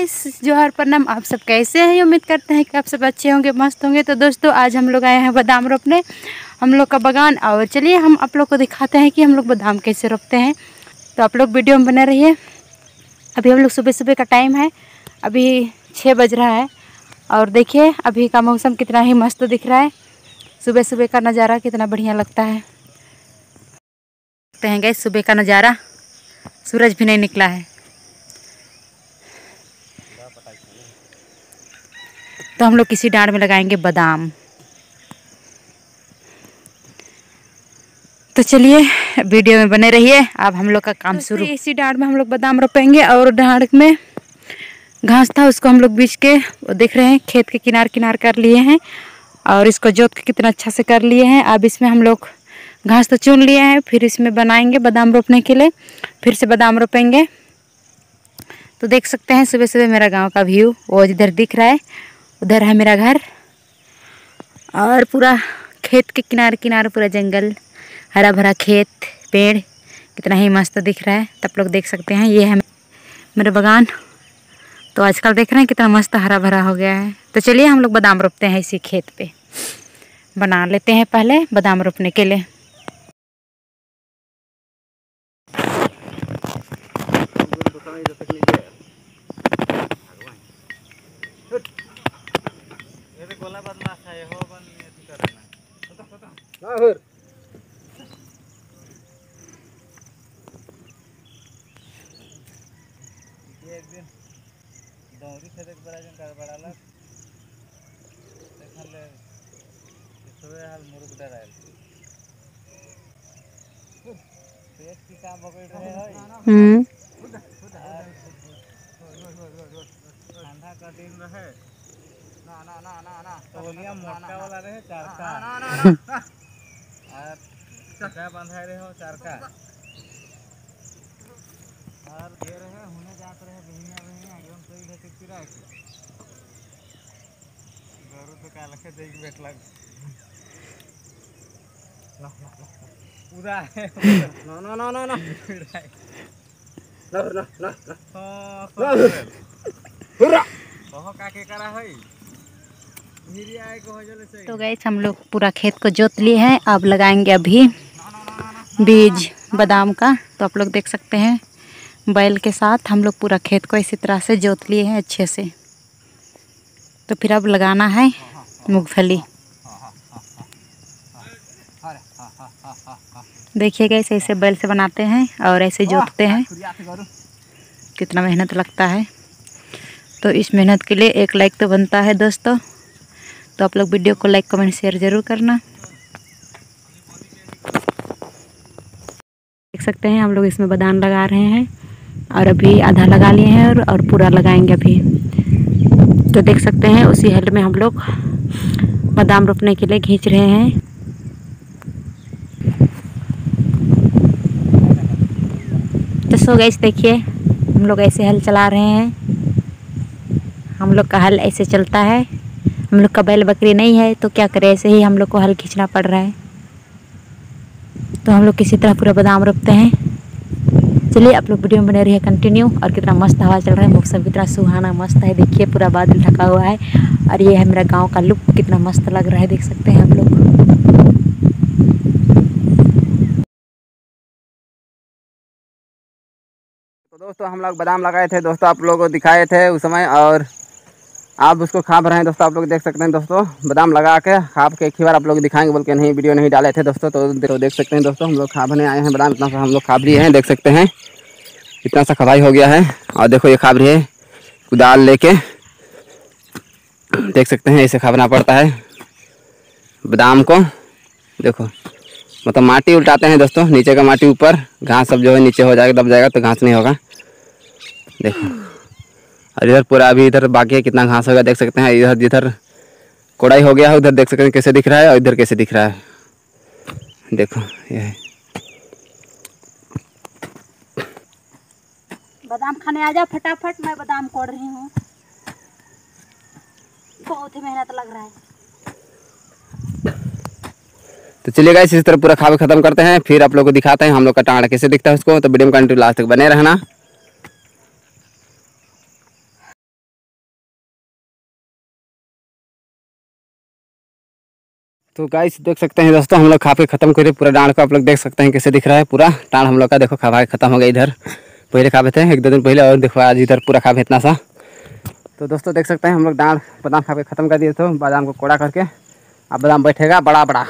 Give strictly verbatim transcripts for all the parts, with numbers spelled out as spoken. Guys, जोहर प्रणाम। आप सब कैसे हैं? उम्मीद करते हैं कि आप सब अच्छे होंगे, मस्त होंगे। तो दोस्तों आज हम लोग आए हैं बादाम रोपने, हम लोग का बगान। और चलिए हम आप लोग को दिखाते हैं कि हम लोग बादाम कैसे रोपते हैं। तो आप लोग वीडियो में बने रहिए। अभी हम लोग सुबह सुबह का टाइम है, अभी छः बज रहा है। और देखिए अभी का मौसम कितना ही मस्त दिख रहा है, सुबह सुबह का नज़ारा कितना बढ़िया लगता है। हैं गाइस सुबह का नज़ारा, सूरज भी नहीं निकला है। तो हम लोग किसी डांड में लगाएंगे बादाम। तो चलिए वीडियो में बने रहिए, अब हम लोग का काम शुरू। इसी डांड में हम लोग बादाम रोपेंगे। और डांड में घास था, उसको हम लोग बीछ के देख रहे हैं, खेत के किनार किनार कर लिए हैं। और इसको जोत के कितना अच्छा से कर लिए हैं। अब इसमें हम लोग घास तो चुन लिए हैं, फिर इसमें बनाएंगे बादाम रोपने के लिए, फिर से बादाम रोपेंगे। तो देख सकते हैं सुबह सुबह मेरा गांव का व्यू, वो इधर दिख रहा है, उधर है मेरा घर। और पूरा खेत के किनारे किनारे पूरा जंगल, हरा भरा खेत, पेड़, कितना ही मस्त दिख रहा है। तब लोग देख सकते हैं ये है मेरा बगान। तो आजकल देख रहे हैं कितना मस्त हरा भरा हो गया है। तो चलिए हम लोग बादाम रोपते हैं इसी खेत पर, बना लेते हैं पहले बादाम रोपने के लिए। हम्म तो गाइस हम लोग पूरा खेत को जोत लिए हैं। अब लगाएंगे अभी बीज बादाम का। तो आप लोग देख सकते हैं बैल के साथ हम लोग पूरा खेत को इसी तरह से जोत लिए हैं अच्छे से। तो फिर अब लगाना है मूंगफली। देखिए गाइस ऐसे बैल से बनाते हैं और ऐसे जोतते हैं, कितना मेहनत लगता है। तो इस मेहनत के लिए एक लाइक तो बनता है दोस्तों। तो आप लोग वीडियो को लाइक कमेंट शेयर ज़रूर करना। देख सकते हैं हम लोग इसमें बादाम लगा रहे हैं और अभी आधा लगा लिए हैं और, और पूरा लगाएंगे अभी। तो देख सकते हैं उसी हल में हम लोग बादाम रोपने के लिए खींच रहे हैं। तो सो गाइस देखिए हम लोग ऐसे हल चला रहे हैं। हम लोग का हल ऐसे चलता है, हम लोग का बैल बकरी नहीं है तो क्या करें, ऐसे ही हम लोग को हल खींचना पड़ रहा है। तो हम लोग किसी तरह पूरा बादाम रोपते हैं। चलिए आप लोग वीडियो में बने रहिए कंटिन्यू। और कितना मस्त हवा चल रहा है, मौसम कितना सुहाना मस्त है। देखिए पूरा बादल ढका हुआ है। और ये है मेरा गाँव का लुक, कितना मस्त लग रहा है, देख सकते हैं हम लोग। दोस्तों हम लोग बादाम लगाए थे दोस्तों, आप लोगों को दिखाए थे उस समय। और आप उसको खा रहे हैं दोस्तों, आप लोग देख सकते हैं दोस्तों। बादाम लगा के खा के एक ही बार आप लोग दिखाएंगे बोल के नहीं वीडियो नहीं डाले थे दोस्तों। तो, तो देख सकते हैं दोस्तों हम लोग खा रहे आए हैं बादाम। इतना सा हम लोग खा रहे हैं, देख सकते हैं इतना सा खबाई हो गया है। और देखो ये खा रही है कुदाल लेके, देख सकते हैं ऐसे खाना पड़ता है बादाम को। देखो मतलब माटी उल्टाते हैं दोस्तों, नीचे का माटी ऊपर, घास सब जो है नीचे हो जाएगा, दब जाएगा तो घास नहीं होगा। देखो और इधर पूरा अभी इधर बाकी है, कितना घास होगा देख सकते हैं। इधर जिधर कोड़ाई हो गया है उधर देख सकते हैं कैसे दिख रहा है, और इधर कैसे दिख रहा है देखो। ये बादाम खाने आ जा फटाफट, मैं बादाम कोड़ रही हूँ, बहुत ही मेहनत लग रहा है। तो चलिए गाइस इस तरह पूरा खाब खत्म करते हैं, फिर आप लोग को दिखाते हैं हम लोग का टाँड कैसे दिखता है उसको। तो वीडियो में कंटिन्यू लास्ट तक बने रहना। तो गाइस देख सकते हैं दोस्तों, हम लोग खा के खत्म करे पूरा डांड को। आप लोग देख सकते हैं कैसे दिख रहा है पूरा डांड हम लोग का। देखो खा खत्म हो गया, इधर पहले खा थे एक दो दिन पहले, और देखो आज इधर पूरा खा इतना सा। तो दोस्तों देख सकते हैं हम लोग डांड बादाम खा के खत्म कर दिए। तो बादाम को कोड़ा करके अब बादाम बैठेगा बड़ा बड़ा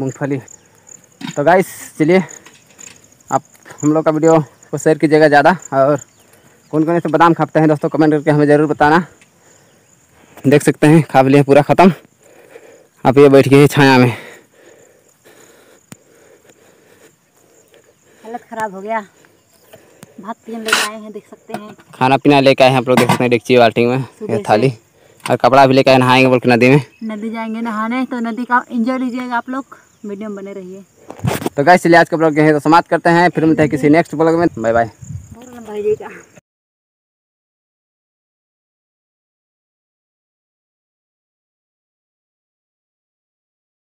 मूँगफली। तो गाइस चलिए आप हम लोग का वीडियो को शेयर कीजिएगा ज़्यादा, और कौन कौन से बादाम खाते हैं दोस्तों कमेंट करके हमें ज़रूर बताना। देख सकते हैं खा लिए पूरा ख़त्म, आप ये बैठ गए छाया में, हालत ख़राब हो गया। भात पीन लेके आए हैं, देख सकते हैं खाना पीना लेके आए हैं आप लोग। देख सकते हैं डेक्ची बाल्टी में ये थाली, और कपड़ा भी लेके आए, नहाएंगे बोल के नदी में, नदी जाएंगे नहाने। तो नदी का एंजॉय लीजिएगा आप लोग, वीडियो में बने रहिए। तो गाइस चलिए आज का ब्लॉग यहीं तो समाप्त करते हैं, फिर मिलते हैं किसी नेक्स्ट ब्लॉग में। Bye bye.